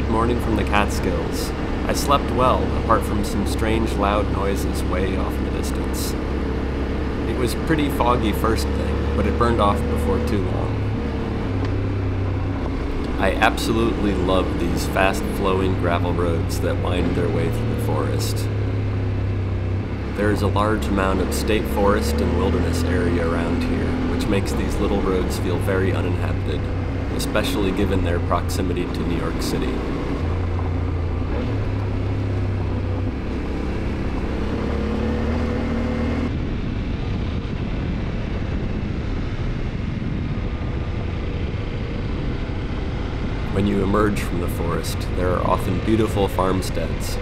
good morning from the Catskills. I slept well, apart from some strange loud noises way off in the distance. It was pretty foggy first thing, but it burned off before too long. I absolutely love these fast-flowing gravel roads that wind their way through the forest. There is a large amount of state forest and wilderness area around here, which makes these little roads feel very uninhabited, especially given their proximity to New York City. When you emerge from the forest, there are often beautiful farmsteads.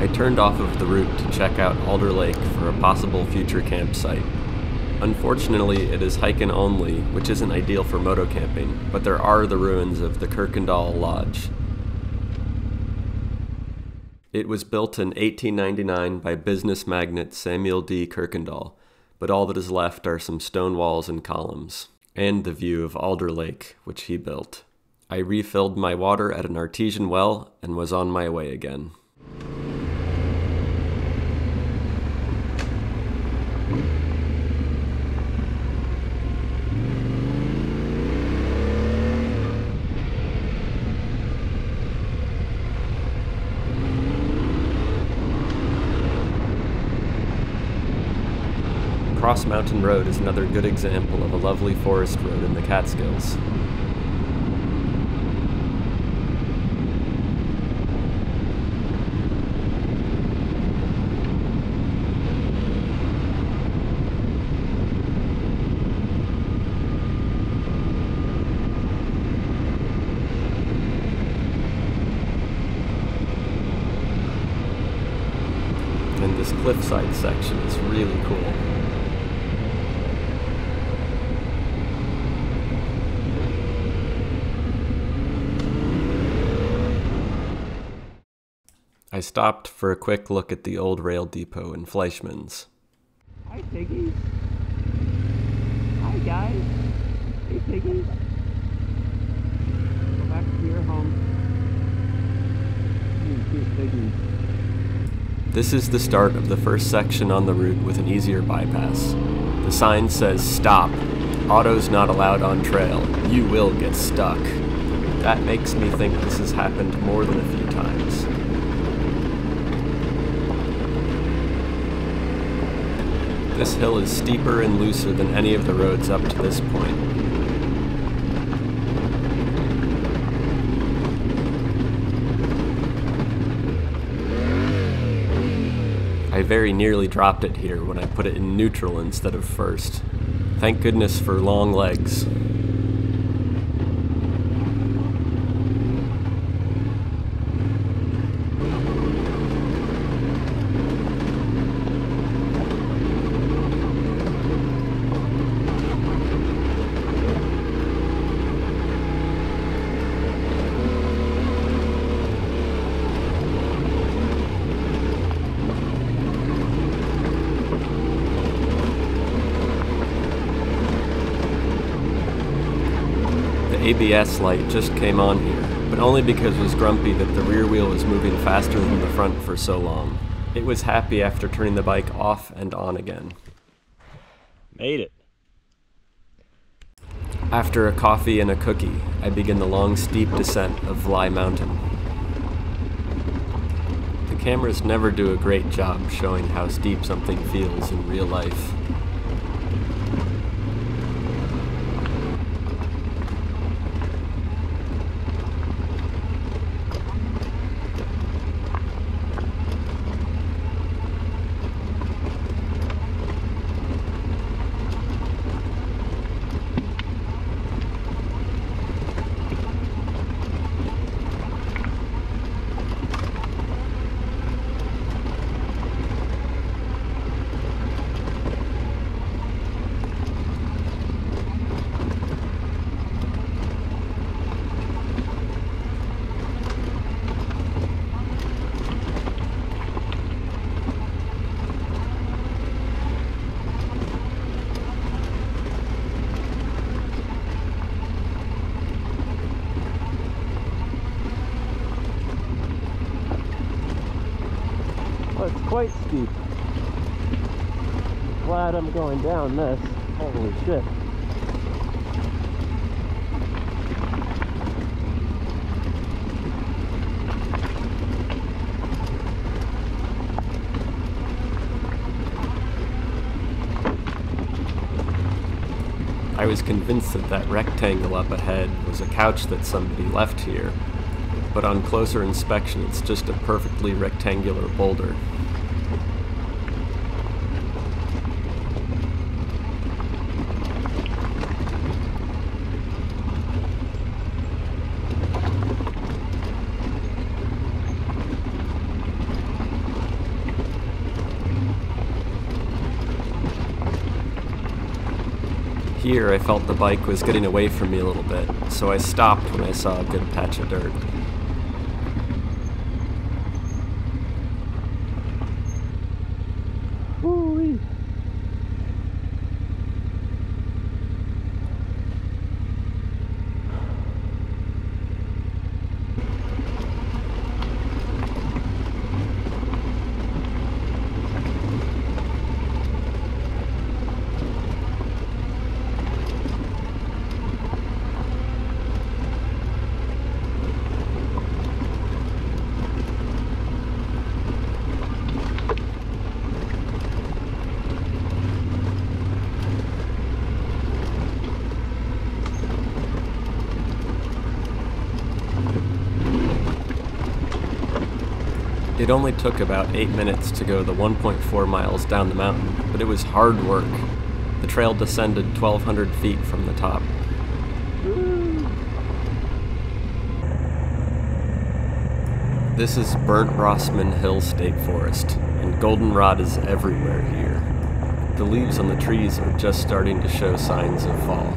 I turned off of the route to check out Alder Lake for a possible future campsite. Unfortunately, it is hiking only, which isn't ideal for moto camping, but there are the ruins of the Kirkendall Lodge. It was built in 1899 by business magnate Samuel D. Kirkendall, but all that is left are some stone walls and columns, and the view of Alder Lake, which he built. I refilled my water at an artesian well and was on my way again. Cross Mountain Road is another good example of a lovely forest road in the Catskills. And this cliffside section is really cool. I stopped for a quick look at the old rail depot in Fleischmann's. Hi, piggies. Hi, guys. Hey, piggies. Go back to your home. You cute piggies. This is the start of the first section on the route with an easier bypass. The sign says, "Stop. Autos not allowed on trail. You will get stuck." That makes me think this has happened more than a few times. This hill is steeper and looser than any of the roads up to this point. I very nearly dropped it here when I put it in neutral instead of first. Thank goodness for long legs. ABS light just came on here, but only because it was grumpy that the rear wheel was moving faster than the front for so long. It was happy after turning the bike off and on again. Made it. After a coffee and a cookie, I begin the long, steep descent of Vly Mountain. The cameras never do a great job showing how steep something feels in real life. But it's quite steep. Glad I'm going down this. Holy shit. I was convinced that that rectangle up ahead was a couch that somebody left here, but on closer inspection it's just a perfectly rectangular boulder. Here I felt the bike was getting away from me a little bit, so I stopped when I saw a good patch of dirt. Woo-wee. It only took about 8 minutes to go the 1.4 miles down the mountain, but it was hard work. The trail descended 1,200 feet from the top. This is Burnt Rossman Hill State Forest, and goldenrod is everywhere here. The leaves on the trees are just starting to show signs of fall.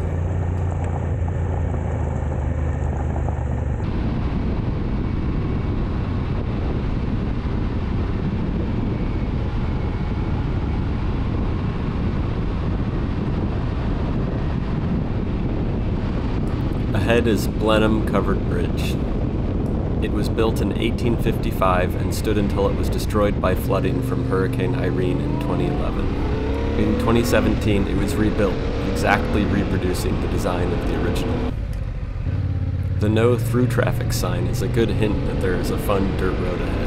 Ahead is Blenheim Covered Bridge. It was built in 1855 and stood until it was destroyed by flooding from Hurricane Irene in 2011. In 2017, it was rebuilt, exactly reproducing the design of the original. The no through traffic sign is a good hint that there is a fun dirt road ahead.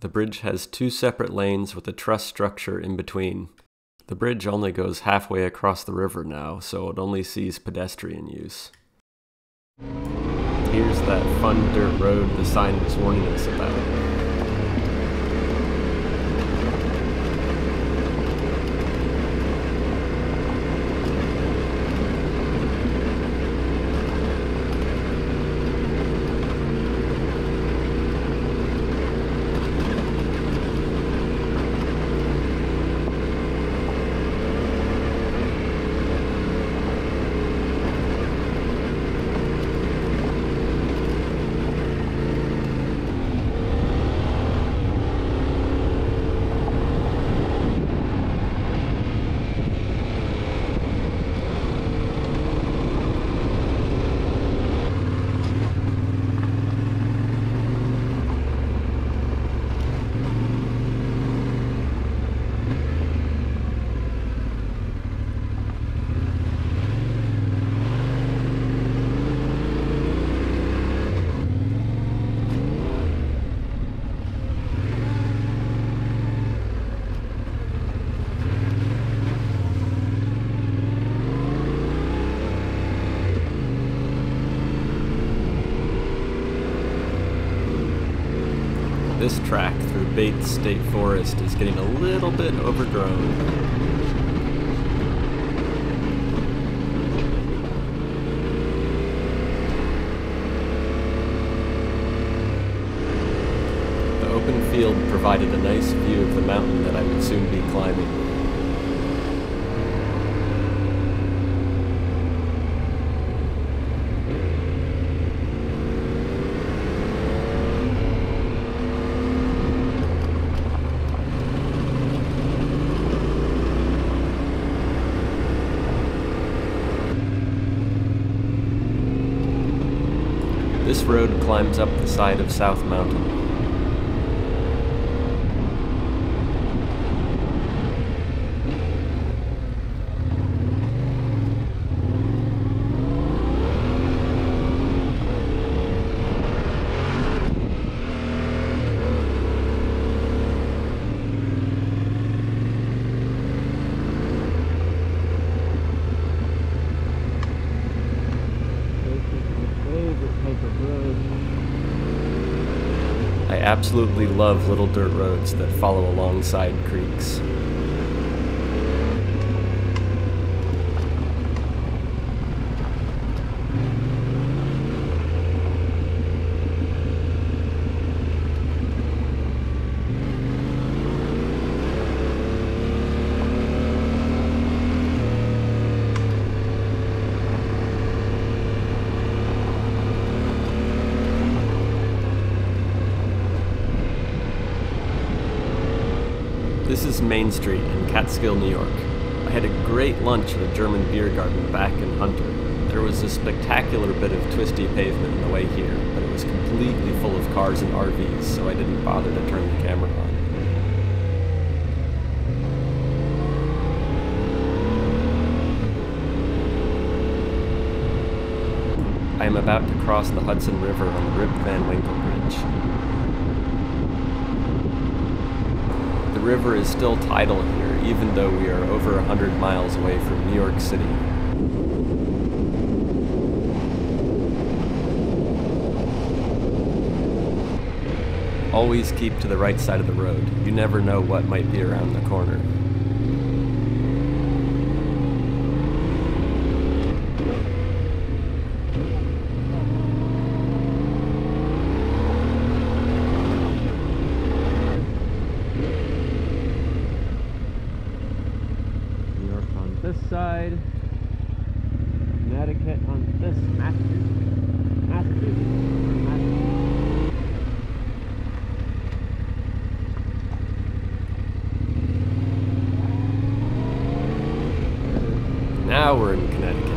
The bridge has two separate lanes with a truss structure in between. The bridge only goes halfway across the river now, so it only sees pedestrian use. Here's that fun dirt road the sign was warning us about. This track through Bates State Forest is getting a little bit overgrown. The open field provided a nice view of the mountain that I would soon be climbing. This road climbs up the side of South Mountain. Absolutely love little dirt roads that follow alongside creeks. This is Main Street in Catskill, New York. I had a great lunch at a German beer garden back in Hunter. There was a spectacular bit of twisty pavement on the way here, but it was completely full of cars and RVs, so I didn't bother to turn the camera on. I am about to cross the Hudson River on the Rip Van Winkle Bridge. The river is still tidal here, even though we are over 100 miles away from New York City. Always keep to the right side of the road. You never know what might be around the corner. Side, Connecticut on this, Massachusetts. Now we're in Connecticut.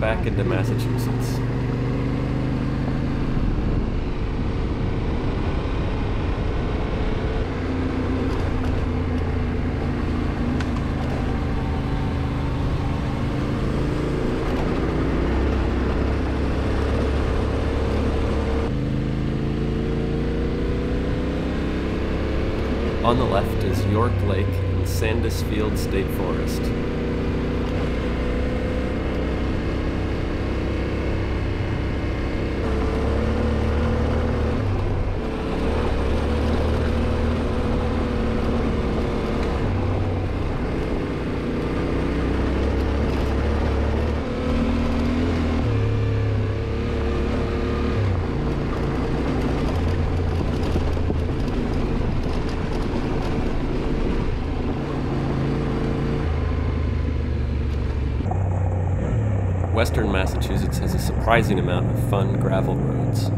Back into Massachusetts. On the left is York Lake and Sandisfield State Forest. Western Massachusetts has a surprising amount of fun gravel roads.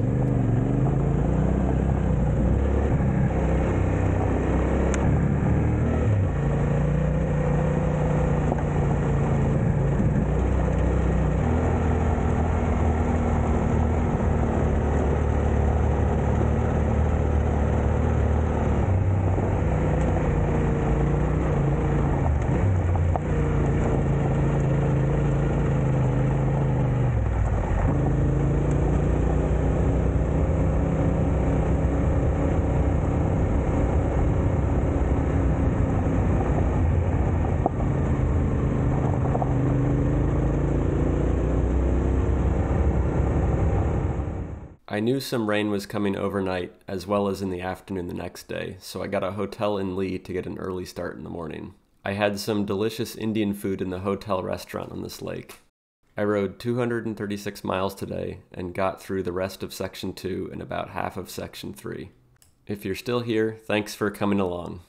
I knew some rain was coming overnight as well as in the afternoon the next day, so I got a hotel in Lee to get an early start in the morning. I had some delicious Indian food in the hotel restaurant on this lake. I rode 236 miles today and got through the rest of Section 2 and about half of Section 3. If you're still here, thanks for coming along.